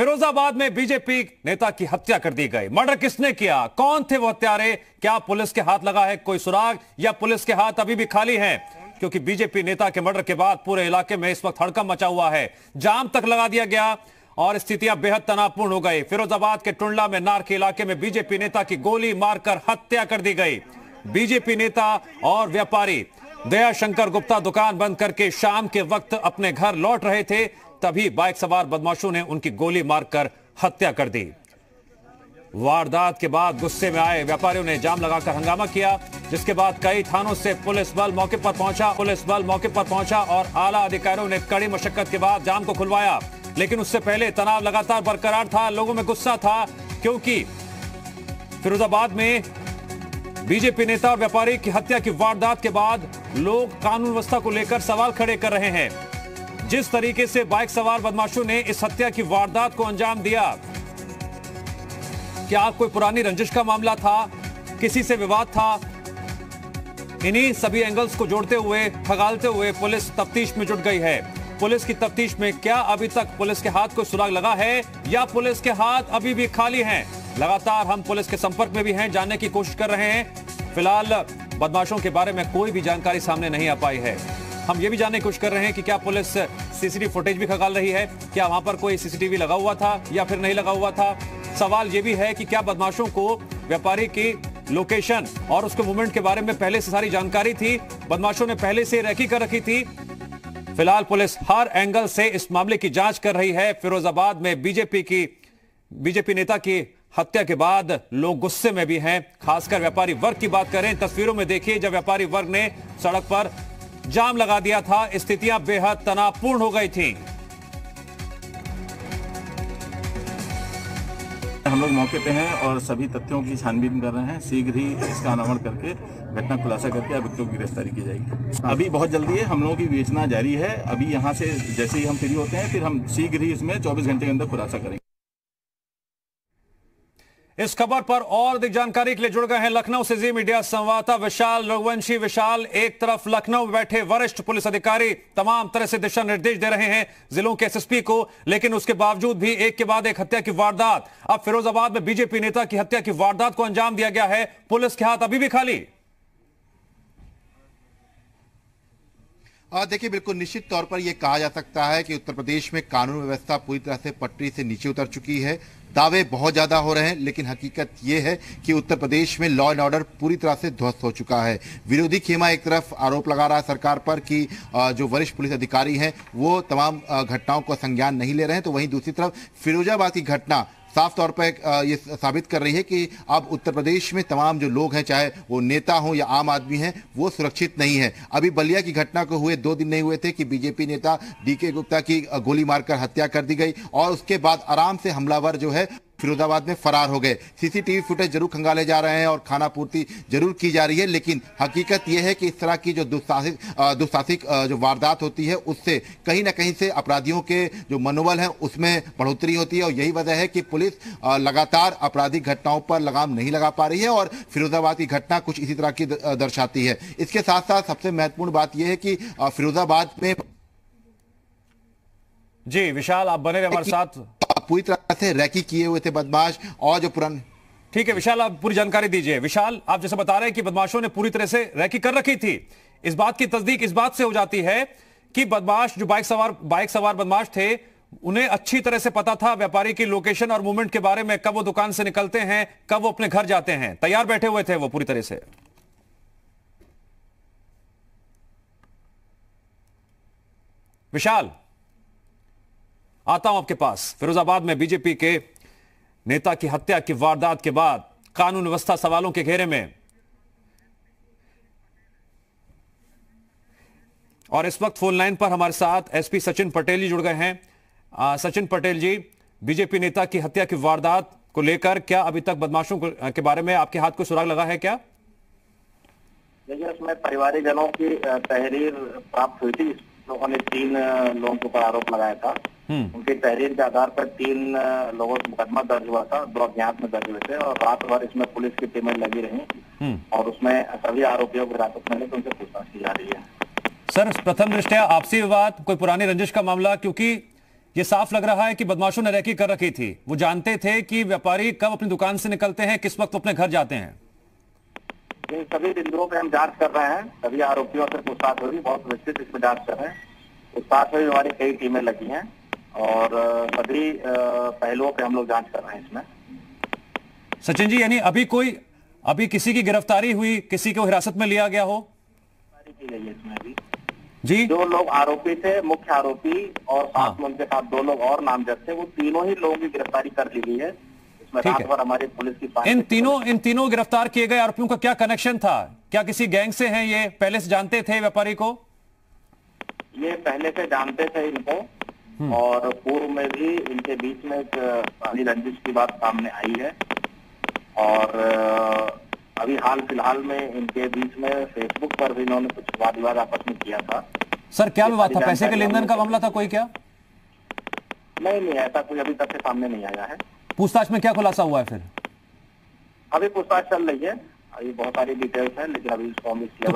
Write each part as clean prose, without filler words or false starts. फिरोजाबाद में बीजेपी नेता की हत्या कर दी गई। मर्डर किसने किया, कौन थे वो हत्यारे, क्या पुलिस के हाथ लगा है कोई सुराग या पुलिस के हाथ अभी भी खाली हैं? क्योंकि बीजेपी नेता के मर्डर के बाद पूरे इलाके में इस वक्त हड़कंप मचा हुआ है, जाम तक लगा दिया गया और स्थितियां बेहद तनावपूर्ण हो गई। फिरोजाबाद के टुंडला में नार के इलाके में बीजेपी नेता की गोली मारकर हत्या कर दी गई। बीजेपी नेता और व्यापारी दयाशंकर गुप्ता दुकान बंद करके शाम के वक्त अपने घर लौट रहे थे, तभी बाइक सवार बदमाशों ने उनकी गोली मारकर हत्या कर दी। वारदात के बाद गुस्से में आए व्यापारियों ने जाम लगाकर हंगामा किया, जिसके बाद कई थानों से पुलिस बल मौके पर पहुंचा और आला अधिकारियों ने कड़ी मशक्कत के बाद जाम को खुलवाया। लेकिन उससे पहले तनाव लगातार बरकरार था, लोगों में गुस्सा था क्योंकि फिरोजाबाद में बीजेपी नेता और व्यापारी की हत्या की वारदात के बाद लोग कानून व्यवस्था को लेकर सवाल खड़े कर रहे हैं। जिस तरीके से बाइक सवार बदमाशों ने इस हत्या की वारदात को अंजाम दिया, क्या कोई पुरानी रंजिश का मामला था, किसी से विवाद था? इन्हीं सभी एंगल्स को जोड़ते हुए खंगालते हुए पुलिस तफ्तीश में जुट गई है। पुलिस की तफ्तीश में क्या अभी तक पुलिस के हाथ कोई सुराग लगा है या पुलिस के हाथ अभी भी खाली हैं? लगातार हम पुलिस के संपर्क में भी हैं, जानने की कोशिश कर रहे हैं। फिलहाल बदमाशों के बारे में कोई भी जानकारी सामने नहीं आ पाई है। हम ये भी जानने की कोशिश कर रहे हैं कि क्या पुलिस सीसीटीवी फुटेज भी खंगाल रही है, क्या वहां पर कोई सीसीटीवी लगा हुआ था या फिर नहीं लगा हुआ था। सवाल ये भी है कि क्या बदमाशों को व्यापारी की लोकेशन और उसके मूवमेंट के बारे में पहले से सारी जानकारी थी, बदमाशों ने पहले से रेकी कर रखी थी। फिलहाल पुलिस हर एंगल से इस मामले की जांच कर रही है। फिरोजाबाद में बीजेपी नेता की हत्या के बाद लोग गुस्से में भी हैं, खासकर व्यापारी वर्ग की बात करें। तस्वीरों में देखिए जब व्यापारी वर्ग ने सड़क पर जाम लगा दिया था, स्थितियां बेहद तनावपूर्ण हो गई थी। हम लोग मौके पे हैं और सभी तथ्यों की छानबीन कर रहे हैं। शीघ्र ही इसका अनावरण करके घटना खुलासा करके अभियुक्तों की गिरफ्तारी की जाएगी। अभी बहुत जल्दी है, हम लोगों की विवेचना जारी है। अभी यहाँ से जैसे ही हम फ्री होते हैं फिर हम शीघ्र ही इसमें 24 घंटे के अंदर खुलासा करेंगे। इस खबर पर और अधिक जानकारी के लिए जुड़ गए हैं लखनऊ से जी मीडिया संवाददाता विशाल रघुवंशी। विशाल, एक तरफ लखनऊ बैठे वरिष्ठ पुलिस अधिकारी तमाम तरह से दिशा निर्देश दे रहे हैं जिलों के एसएसपी को, लेकिन उसके बावजूद भी एक के बाद एक हत्या की वारदात। अब फिरोजाबाद में बीजेपी नेता की हत्या की वारदात को अंजाम दिया गया है, पुलिस के हाथ अभी भी खाली। देखिए, बिल्कुल निश्चित तौर पर यह कहा जा सकता है कि उत्तर प्रदेश में कानून व्यवस्था पूरी तरह से पटरी से नीचे उतर चुकी है। दावे बहुत ज़्यादा हो रहे हैं, लेकिन हकीकत यह है कि उत्तर प्रदेश में लॉ एंड ऑर्डर पूरी तरह से ध्वस्त हो चुका है। विरोधी खेमा एक तरफ आरोप लगा रहा है सरकार पर कि जो वरिष्ठ पुलिस अधिकारी हैं वो तमाम घटनाओं को संज्ञान नहीं ले रहे हैं, तो वहीं दूसरी तरफ फिरोजाबाद की घटना साफ तौर पर ये साबित कर रही है कि अब उत्तर प्रदेश में तमाम जो लोग हैं, चाहे वो नेता हों या आम आदमी हैं, वो सुरक्षित नहीं है। अभी बलिया की घटना को हुए 2 दिन नहीं हुए थे कि बीजेपी नेता डीके गुप्ता की गोली मारकर हत्या कर दी गई और उसके बाद आराम से हमलावर जो है फिरोजाबाद में फरार हो गए। सीसीटीवी फुटेज जरूर खंगाले जा रहे हैं और खाना पूर्ति जरूर की जा रही है, लेकिन हकीकत यह है कि इस तरह की जो दुस्साहसिक जो वारदात होती है उससे कहीं ना कहीं से अपराधियों के जो मनोबल हैं उसमें बढ़ोतरी होती है और यही वजह है कि पुलिस लगातार आपराधिक घटनाओं पर लगाम नहीं लगा पा रही है और फिरोजाबाद की घटना कुछ इसी तरह की दर्शाती है। इसके साथ साथ सबसे महत्वपूर्ण बात यह है कि फिरोजाबाद में जी विशाल आप बने रहे हमारे साथ। पूरी तरह से रैकी किए हुए थे बदमाश और जो पुराने ठीक है विशाल आप पूरी जानकारी दीजिए। विशाल, आप जैसे बता रहे हैं कि बदमाशों ने पूरी तरह से रैकी कर रखी थी, इस बात की तस्दीक इस बात से हो जाती है कि बदमाश जो बाइक सवार बदमाश थे उन्हें अच्छी तरह से पता था व्यापारी की लोकेशन और मूवमेंट के बारे में, कब वो दुकान से निकलते हैं, कब वो अपने घर जाते हैं, तैयार बैठे हुए थे वो पूरी तरह से। विशाल, आता हूं आपके पास। फिरोजाबाद में बीजेपी के नेता की हत्या की वारदात के बाद कानून व्यवस्था सवालों के घेरे में और इस वक्त फोन लाइन पर हमारे साथ एसपी सचिन पटेल जी जुड़ गए हैं। सचिन पटेल जी, बीजेपी नेता की हत्या की वारदात को लेकर क्या अभी तक बदमाशों के बारे में आपके हाथ को सुराग लगा है क्या? देखिए, इसमें परिवारिक जनों की तहरीर प्राप्त हुई थी। लोगों ने 3 लोगों के ऊपर आरोप लगाया था। उनकी तहरीर के आधार पर 3 लोगों को मुकदमा दर्ज हुआ था, 2 अज्ञात में दर्ज हुए थे और रात भर इसमें पुलिस की टीमें लगी रही और उसमें सभी आरोपियों को हिरासत में लेकर उनसे पूछताछ की जा रही है। सर, प्रथम दृष्टया आपसी विवाद, कोई पुरानी रंजिश का मामला, क्योंकि ये साफ लग रहा है कि बदमाशों ने रेकी कर रखी थी। वो जानते थे कि व्यापारी कब अपनी दुकान से निकलते हैं, किस वक्त अपने घर जाते हैं। इन सभी बिंदुओं पे हम जांच कर रहे हैं, सभी आरोपियों से पूछताछ होगी, बहुत विस्तृत इसमें जांच कर रहे हैं। पूछताछ में हमारी कई टीमें लगी हैं और सभी पहलुओं पे हम लोग जांच कर रहे हैं इसमें। सचिन जी, यानी अभी किसी की गिरफ्तारी हुई, किसी को हिरासत में लिया गया हो, गिरफ्तारी की गई है इसमें अभी जी। जो लोग आरोपी थे, मुख्य आरोपी और साथ में उनके साथ दो लोग और नामजद थे, वो तीनों ही लोगों की गिरफ्तारी कर ली गई है। ठीक है, हमारी पुलिस की इन तीनों गिरफ्तार किए गए आरोपियों का क्या कनेक्शन था? क्या किसी गैंग से हैं ये? पहले से जानते थे व्यापारी को? ये पहले से जानते थे इनको और पूर्व में भी इनके बीच में एक रंजिश की बात सामने आई है और अभी हाल फिलहाल में इनके बीच में फेसबुक पर भी इन्होंने कुछ वाद विवाद आपस में किया था। सर, क्या विवाद था? पैसे के लेन देन का मामला था कोई? क्या नहीं, ऐसा कुछ अभी तक सामने नहीं आया है। पूछताछ में क्या खुलासा हुआ है? फिर अभी पूछताछ चल रही है, अभी बहुत सारी डिटेल्स हैं, लेकिन अभी तो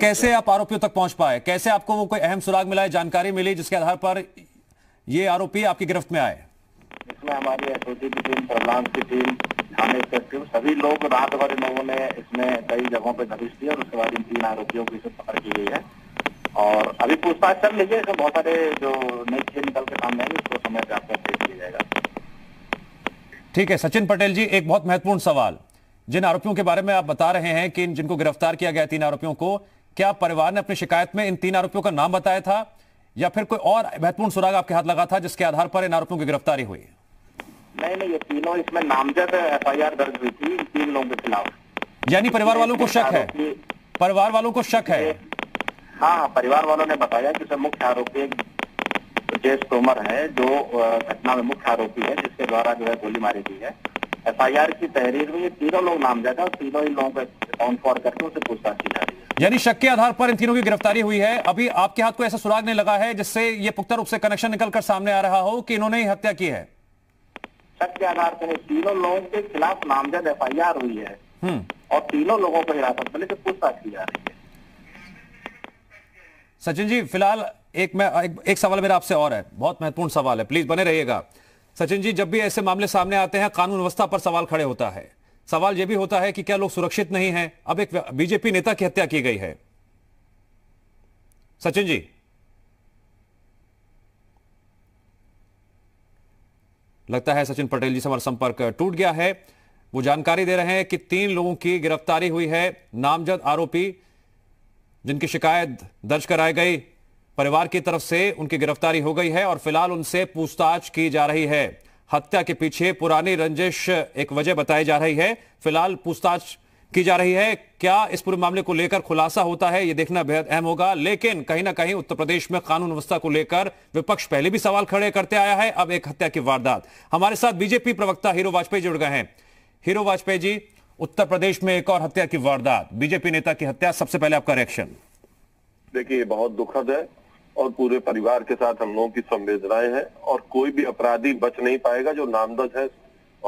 कैसे आप आरोपियों तक पहुंच पाए? कैसे आपको वो कोई अहम सुराग मिला है, जानकारी मिली जिसके आधार पर ये आरोपी आपकी गिरफ्त में आए? इसमें हमारी एसओटी की टीम, सर्विलांस की टीम, थाने इंस्पेक्टर, सभी लोग रात भर इन लोगों ने इसमें कई जगहों पर दबिश दी और उसके बाद इन तीन आरोपियों की पकड़ की गई है और अभी पूछताछ चल रही है। इसमें बहुत सारे जो नई चीजें निकल के सामने आएंगे उसको समय पर आपको अपडेट किया जाएगा। ठीक है सचिन पटेल जी, एक बहुत महत्वपूर्ण सवाल, जिन आरोपियों के बारे में आप बता रहे हैं कि जिनको गिरफ्तार किया गया तीन आरोपियों को, क्या परिवार ने अपनी शिकायत में इन तीन आरोपियों का नाम बताया था या फिर कोई और महत्वपूर्ण सुराग आपके हाथ लगा था जिसके आधार पर इन आरोपियों की गिरफ्तारी हुई? नहीं, ये तीनों इसमें नामजद एफआईआर दर्ज हुई थी तीन लोगों के खिलाफ। यानी परिवार वालों को शक है? परिवार वालों को शक है। हाँ, परिवार वालों ने बताया कि मुख्य आरोपी तोमर है, जो घटना में मुख्य आरोपी है, जिसके द्वारा जो है गोली मारी गई है। एफआईआर की तहरीर में ये तीनों लोग नामजद हैं और तीनों ही लोगों को ऑन फॉर करके उनसे पूछताछ की जा रही है। यानी शक के आधार पर इन तीनों की गिरफ्तारी हुई है। अभी आपके हाथ को ऐसा सुराग नहीं लगा है जिससे ये पुख्ता रूप से कनेक्शन निकलकर सामने आ रहा हो कि इन्होंने ही हत्या की है? शक के आधार पर तीनों लोगों के खिलाफ नामजद एफआईआर हुई है और तीनों लोगों को हिरासत में लेकर पूछताछ की जा रही है। सचिन जी, फिलहाल एक सवाल मेरा आपसे और है, बहुत महत्वपूर्ण सवाल है, प्लीज बने रहिएगा। सचिन जी, जब भी ऐसे मामले सामने आते हैं कानून व्यवस्था पर सवाल खड़े होता है। सवाल यह भी होता है कि क्या लोग सुरक्षित नहीं हैं? अब एक बीजेपी नेता की हत्या की गई है। सचिन जी, लगता है सचिन पटेल जी से हमारा संपर्क टूट गया है। वो जानकारी दे रहे हैं कि तीन लोगों की गिरफ्तारी हुई है, नामजद आरोपी जिनकी शिकायत दर्ज कराई गई, परिवार की तरफ से उनकी गिरफ्तारी हो गई है और फिलहाल उनसे पूछताछ की जा रही है। हत्या के पीछे पुरानी रंजिश एक वजह बताई जा रही है, फिलहाल पूछताछ की जा रही है। क्या इस पूरे मामले को लेकर खुलासा होता है, यह देखना बेहद अहम होगा। लेकिन कहीं ना कहीं उत्तर प्रदेश में कानून व्यवस्था को लेकर विपक्ष पहले भी सवाल खड़े करते आया है, अब एक हत्या की वारदात। हमारे साथ बीजेपी प्रवक्ता हीरो बाजपेयी जुड़ गए हैं। हीरो बाजपेयी जी, उत्तर प्रदेश में एक और हत्या की वारदात, बीजेपी नेता की हत्या, सबसे पहले आपका रिएक्शन। देखिए, बहुत दुखद है और पूरे परिवार के साथ हम लोगों की संवेदनाएं हैं और कोई भी अपराधी बच नहीं पाएगा। जो नामजद है,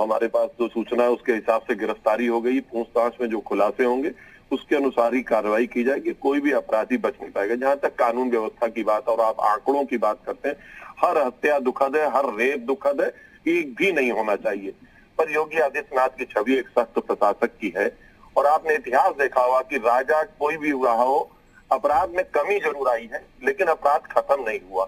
हमारे पास जो सूचना है उसके हिसाब से गिरफ्तारी हो गई, पूछताछ में जो खुलासे होंगे उसके अनुसार ही कार्रवाई की जाएगी, कोई भी अपराधी बच नहीं पाएगा। जहां तक कानून व्यवस्था की बात और आप आंकड़ों की बात करते हैं, हर हत्या दुखद है, हर रेप दुखद है, एक भी नहीं होना चाहिए। पर योगी आदित्यनाथ की छवि एक सख्त प्रशासक की है और आपने इतिहास देखा हुआ कि राजा कोई भी हुआ हो, अपराध में कमी जरूर आई है लेकिन अपराध खत्म नहीं हुआ,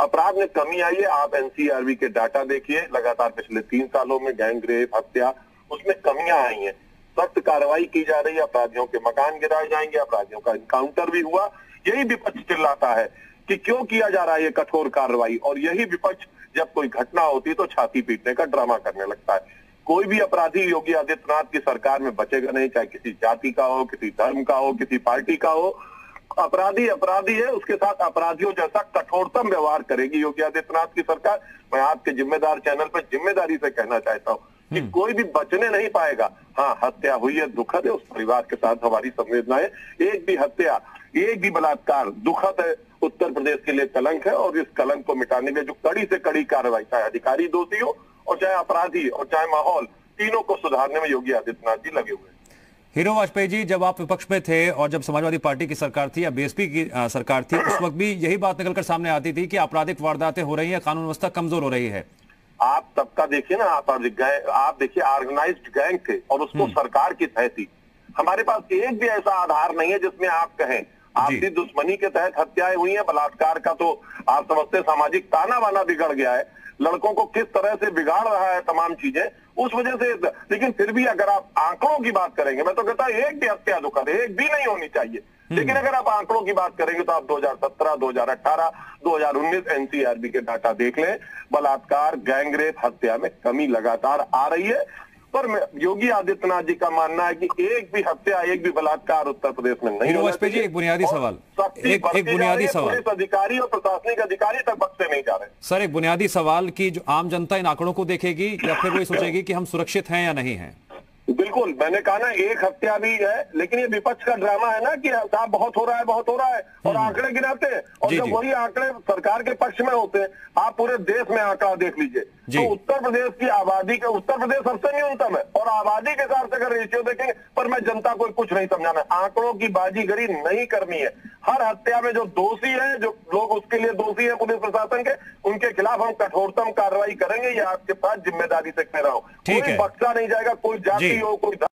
अपराध में कमी आई है। आप एनसीआरबी के डाटा देखिए, लगातार पिछले 3 सालों में गैंग रेप, हत्या, उसमें कमियां आई हैं। सख्त कार्रवाई की जा रही है, अपराधियों के मकान गिराए जाएंगे, अपराधियों का इनकाउंटर भी हुआ। यही विपक्ष चिल्लाता है कि क्यों किया जा रहा है ये कठोर कार्रवाई, और यही विपक्ष जब कोई घटना होती है तो छाती पीटने का ड्रामा करने लगता है। कोई भी अपराधी योगी आदित्यनाथ की सरकार में बचेगा नहीं, चाहे किसी जाति का हो, किसी धर्म का हो, किसी पार्टी का हो। अपराधी अपराधी है, उसके साथ अपराधियों जैसा कठोरतम व्यवहार करेगी योगी आदित्यनाथ की सरकार। मैं आपके जिम्मेदार चैनल पर जिम्मेदारी से कहना चाहता हूँ कि कोई भी बचने नहीं पाएगा। हाँ, हत्या हुई है, दुखद है, उस परिवार के साथ हमारी संवेदनाएं। एक भी हत्या, एक भी बलात्कार दुखद है, उत्तर प्रदेश के लिए कलंक है और इस कलंक को मिटाने के जो कड़ी से कड़ी कार्रवाई, चाहे अधिकारी दोषी हो और चाहे अपराधी और चाहे माहौल, तीनों को सुधारने में योगी आदित्यनाथ जी लगे हुए हैं। हीरो बाजपेयी जी, जब आप विपक्ष में थे और जब समाजवादी पार्टी की सरकार थी या बीजेपी की सरकार थी, उस वक्त भी यही बात निकलकर सामने आती थी कि आपराधिक वारदातें हो रही है, कानून व्यवस्था कमजोर हो रही है। आप सबका देखिए ना, आप देखिए ऑर्गेनाइज्ड गैंग थे और उसको सरकार की तय थी। हमारे पास एक भी ऐसा आधार नहीं है जिसमें आप कहें आपसी दुश्मनी के तहत हत्याएं हुई है। बलात्कार का तो आप समझते सामाजिक ताना बाना बिगड़ गया है, लड़कों को किस तरह से बिगाड़ रहा है तमाम चीजें, उस वजह से। लेकिन फिर भी अगर आप आंकड़ों की बात करेंगे, मैं तो कहता हूं एक भी हत्या दुखद एक भी नहीं होनी चाहिए, लेकिन अगर आप आंकड़ों की बात करेंगे तो आप 2017, 2018, 2019 एनसीआरबी के डाटा देख लें। बलात्कार, गैंगरेप, हत्या में कमी लगातार आ रही है। पर योगी आदित्यनाथ जी का मानना है कि एक भी हत्या, एक भी बलात्कार उत्तर प्रदेश में नहीं होना चाहिए। एक बुनियादी सवाल, एक बुनियादी सवाल, पुलिस अधिकारी और प्रशासनिक अधिकारी तक बख्शे नहीं जा रहे। सर, एक बुनियादी सवाल कि जो आम जनता इन आंकड़ों को देखेगी या फिर वो सोचेगी कि हम सुरक्षित हैं या नहीं है? बिल्कुल, मैंने कहा ना, एक हत्या भी है, लेकिन ये विपक्ष का ड्रामा है ना कि साहब बहुत हो रहा है, बहुत हो रहा है, और आंकड़े गिनाते हैं। और जब वही आंकड़े सरकार के पक्ष में होते हैं, आप पूरे देश में आंकड़ा देख लीजिए तो उत्तर प्रदेश की आबादी का, उत्तर प्रदेश सबसे न्यूनतम है और आबादी के हिसाब से अगर रेशियो देखेंगे। पर मैं जनता को कुछ नहीं समझाना, आंकड़ों की बाजीगरी नहीं करनी है। हर हत्या में जो दोषी है, जो लोग उसके लिए दोषी है पुलिस प्रशासन के, उनके खिलाफ हम कठोरतम कार्रवाई करेंगे। ये आपके पास जिम्मेदारी से कह रहा हूं, कोई बख्शा नहीं जाएगा, कोई जाति हो, कोई